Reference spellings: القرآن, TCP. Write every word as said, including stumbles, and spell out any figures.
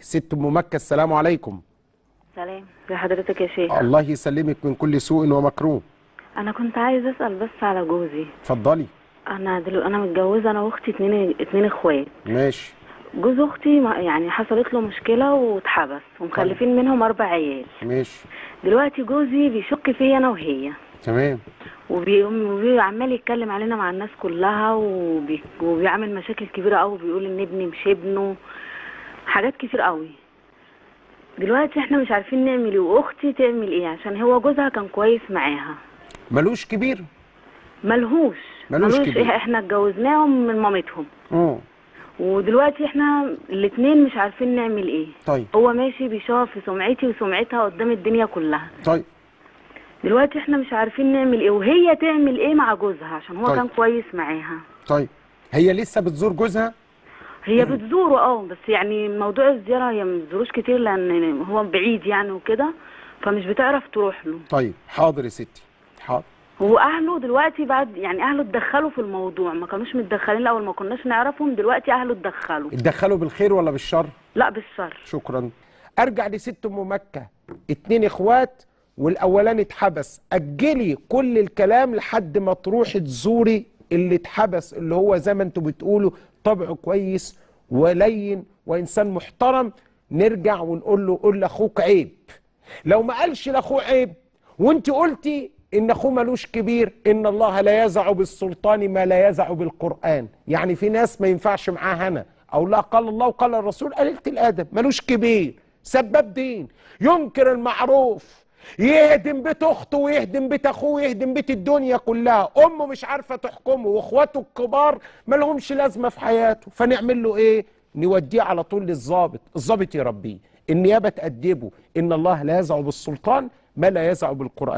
ست ام مكه، السلام عليكم. سلام لحضرتك يا شيخ. الله يسلمك من كل سوء ومكروه. انا كنت عايز اسال بس على جوزي. اتفضلي. انا دلوقتي انا متجوزه انا واختي، اتنين اتنين اخوات. ماشي. جوز اختي يعني حصلت له مشكله واتحبس ومخلفين منهم اربع عيال. ماشي. دلوقتي جوزي بيشك فيا انا وهي. تمام. وعمال يتكلم علينا مع الناس كلها وبي... وبيعمل مشاكل كبيره قوي، بيقول ان ابني مش ابنه، حاجات كتير قوي. دلوقتي احنا مش عارفين نعمل ايه، واختي تعمل ايه؟ عشان هو جوزها كان كويس معاها. ملوش كبير؟ ملهوش ملوش كبير. احنا اتجوزناهم من مامتهم. اه. ودلوقتي احنا الاثنين مش عارفين نعمل ايه. طيب. هو ماشي بيشوه في سمعتي وسمعتها قدام الدنيا كلها. طيب. دلوقتي احنا مش عارفين نعمل ايه، وهي تعمل ايه مع جوزها عشان هو طيب. كان كويس معاها. طيب. هي لسه بتزور جوزها؟ هي بتزوره اه، بس يعني موضوع الزياره هي ما بتزوروش كتير لان هو بعيد يعني وكده، فمش بتعرف تروح له. طيب حاضر يا ستي حاضر. هو اهله دلوقتي بعد يعني اهله اتدخلوا في الموضوع، ما كانوش متدخلين الاول، ما كناش نعرفهم، دلوقتي اهله اتدخلوا. اتدخلوا بالخير ولا بالشر؟ لا بالشر. شكرا. ارجع لست ام مكه، اتنين اخوات والاولاني اتحبس، اجلي كل الكلام لحد ما تروحي تزوري اللي اتحبس، اللي هو زي ما انتوا بتقولوا طبعه كويس ولين وانسان محترم، نرجع ونقول له قول لاخوك عيب. لو ما قالش لاخوه عيب وانت قلتي ان اخوه ملوش كبير، ان الله لا يزع بالسلطان ما لا يزع بالقرآن، يعني في ناس ما ينفعش معاها هنا او لا قال الله وقال الرسول قليلة الادب، ملوش كبير، سباب دين، ينكر المعروف، يهدم بيت اخته ويهدم بيت اخوه ويهدم بيت الدنيا كلها، امه مش عارفه تحكمه واخواته الكبار ما لهمش لازمه في حياته، فنعمل له ايه؟ نوديه على طول للظابط، الظابط يربيه، النيابه تأدبه، ان الله لا يزع بالسلطان ما لا يزع بالقرآن.